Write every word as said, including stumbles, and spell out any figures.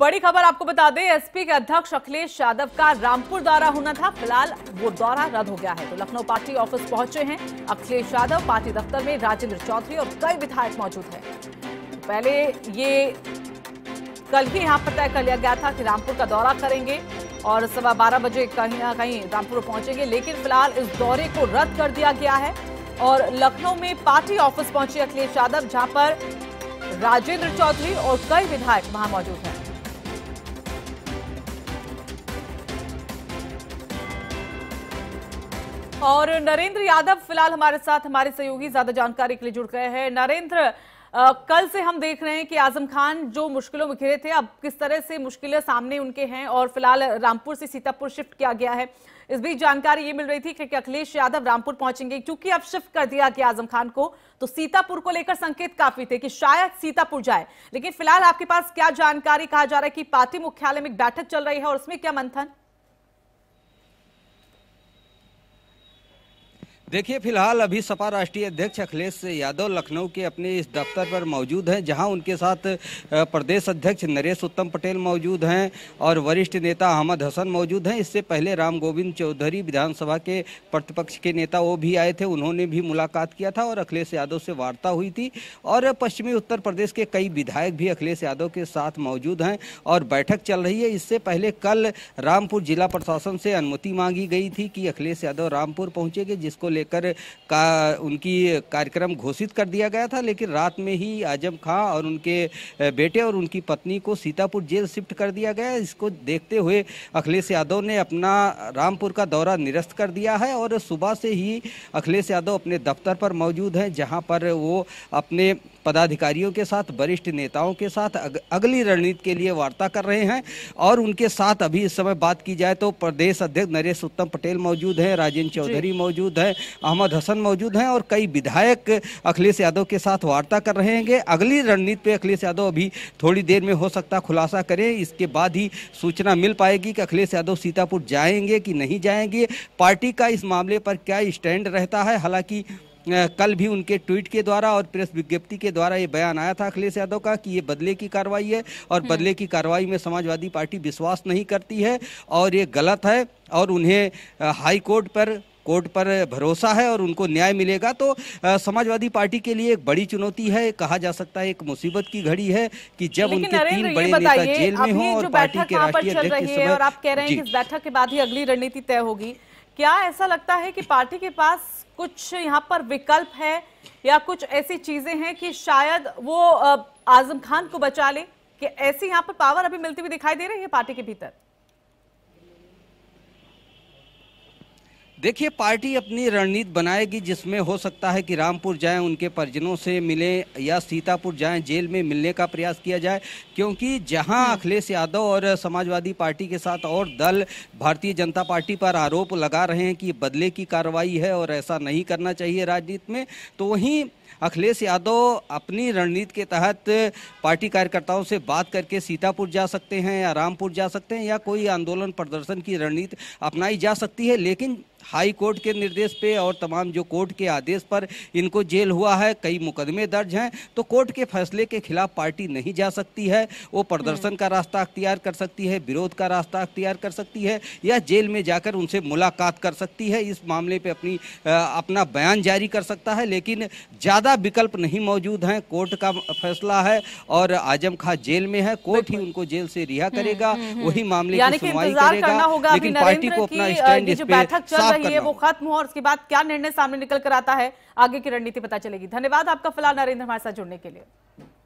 बड़ी खबर आपको बता दें, एसपी के अध्यक्ष अखिलेश यादव का रामपुर दौरा होना था, फिलहाल वो दौरा रद्द हो गया है। तो लखनऊ पार्टी ऑफिस पहुंचे हैं अखिलेश यादव, पार्टी दफ्तर में राजेंद्र चौधरी और कई विधायक मौजूद हैं। पहले ये कल ही यहाँ पर तय कर लिया गया था कि रामपुर का दौरा करेंगे और सवा बारह बजे कहीं ना कहीं रामपुर पहुंचेंगे, लेकिन फिलहाल इस दौरे को रद्द कर दिया गया है। और लखनऊ में पार्टी ऑफिस पहुंचे अखिलेश यादव, जहां पर राजेंद्र चौधरी और कई विधायक वहां मौजूद हैं। और नरेंद्र यादव फिलहाल हमारे साथ, हमारे सहयोगी, ज्यादा जानकारी के लिए जुड़ गए हैं। नरेंद्र, आ, कल से हम देख रहे हैं कि आजम खान जो मुश्किलों में घिरे थे, अब किस तरह से मुश्किलें सामने उनके हैं और फिलहाल रामपुर से सीतापुर शिफ्ट किया गया है। इस बीच जानकारी ये मिल रही थी कि अखिलेश यादव रामपुर पहुंचेंगे, क्योंकि अब शिफ्ट कर दिया गया आजम खान को, तो सीतापुर को लेकर संकेत काफी थे कि शायद सीतापुर जाए। लेकिन फिलहाल आपके पास क्या जानकारी, कहा जा रहा है कि पार्टी मुख्यालय में एक बैठक चल रही है और उसमें क्या मंथन? देखिए, फिलहाल अभी सपा राष्ट्रीय अध्यक्ष अखिलेश यादव लखनऊ के अपने इस दफ्तर पर मौजूद हैं, जहां उनके साथ प्रदेश अध्यक्ष नरेश उत्तम पटेल मौजूद हैं और वरिष्ठ नेता अहमद हसन मौजूद हैं। इससे पहले राम गोविंद चौधरी, विधानसभा के प्रतिपक्ष के नेता, वो भी आए थे, उन्होंने भी मुलाकात किया था और अखिलेश यादव से वार्ता हुई थी। और पश्चिमी उत्तर प्रदेश के कई विधायक भी अखिलेश यादव के साथ मौजूद हैं और बैठक चल रही है। इससे पहले कल रामपुर जिला प्रशासन से अनुमति मांगी गई थी कि अखिलेश यादव रामपुर पहुँचेंगे, जिसको लेकर का उनकी कार्यक्रम घोषित कर दिया गया था। लेकिन रात में ही आजम खान और उनके बेटे और उनकी पत्नी को सीतापुर जेल शिफ्ट कर दिया गया। इसको देखते हुए अखिलेश यादव ने अपना रामपुर का दौरा निरस्त कर दिया है और सुबह से ही अखिलेश यादव अपने दफ्तर पर मौजूद हैं, जहां पर वो अपने पदाधिकारियों के साथ, वरिष्ठ नेताओं के साथ अग, अगली रणनीति के लिए वार्ता कर रहे हैं। और उनके साथ अभी इस समय बात की जाए तो प्रदेश अध्यक्ष नरेश उत्तम पटेल मौजूद हैं, राजेंद्र चौधरी मौजूद हैं, अहमद हसन मौजूद हैं और कई विधायक अखिलेश यादव के साथ वार्ता कर रहे हैं। अगली रणनीति पे अखिलेश यादव अभी थोड़ी देर में हो सकता खुलासा करें, इसके बाद ही सूचना मिल पाएगी कि अखिलेश यादव सीतापुर जाएंगे कि नहीं जाएंगे। पार्टी का इस मामले पर क्या स्टैंड रहता है? हालांकि कल भी उनके ट्वीट के द्वारा और प्रेस विज्ञप्ति के द्वारा ये बयान आया था अखिलेश यादव का कि ये बदले की कार्रवाई है और बदले की कार्रवाई में समाजवादी पार्टी विश्वास नहीं करती है और ये गलत है और उन्हें हाई कोर्ट पर कोर्ट पर भरोसा है और उनको न्याय मिलेगा। तो समाजवादी पार्टी के लिए एक बड़ी चुनौती है, कहा जा सकता है एक मुसीबत की घड़ी है कि जब उनके तीन बड़े नेता जेल में हों और पार्टी के राष्ट्रीय अध्यक्ष इस समय, आप कह रहे हैं कि इस बैठक के बाद ही अगली रणनीति तय होगी। क्या ऐसा लगता है कि पार्टी के पास कुछ यहाँ पर विकल्प है या कुछ ऐसी चीजें हैं कि शायद वो आजम खान को बचा ले, कि ऐसी यहाँ पर पावर अभी मिलती हुई दिखाई दे रही है पार्टी के भीतर? देखिए, पार्टी अपनी रणनीति बनाएगी, जिसमें हो सकता है कि रामपुर जाएं, उनके परिजनों से मिलें या सीतापुर जाएं, जेल में मिलने का प्रयास किया जाए। क्योंकि जहां अखिलेश यादव और समाजवादी पार्टी के साथ और दल भारतीय जनता पार्टी पर आरोप लगा रहे हैं कि बदले की कार्रवाई है और ऐसा नहीं करना चाहिए राजनीति में, तो वहीं अखिलेश यादव अपनी रणनीति के तहत पार्टी कार्यकर्ताओं से बात करके सीतापुर जा सकते हैं या रामपुर जा सकते हैं या कोई आंदोलन प्रदर्शन की रणनीति अपनाई जा सकती है। लेकिन हाई कोर्ट के निर्देश पे और तमाम जो कोर्ट के आदेश पर इनको जेल हुआ है, कई मुकदमे दर्ज हैं, तो कोर्ट के फैसले के खिलाफ पार्टी नहीं जा सकती है। वो प्रदर्शन का रास्ता अख्तियार कर सकती है, विरोध का रास्ता अख्तियार कर सकती है या जेल में जाकर उनसे मुलाकात कर सकती है। इस मामले पे अपनी अपना बयान जारी कर सकता है, लेकिन ज़्यादा विकल्प नहीं मौजूद हैं। कोर्ट का फैसला है और आजम खान जेल में है, कोर्ट ही उनको जेल से रिहा करेगा, वही मामले की सुनवाई करेगा। लेकिन पार्टी को अपना स्टैंड इस पे ये वो खत्म हो और उसके बाद क्या निर्णय सामने निकल कर आता है, आगे की रणनीति पता चलेगी। धन्यवाद आपका फिलहाल नरेंद्र हमारे साथ जुड़ने के लिए।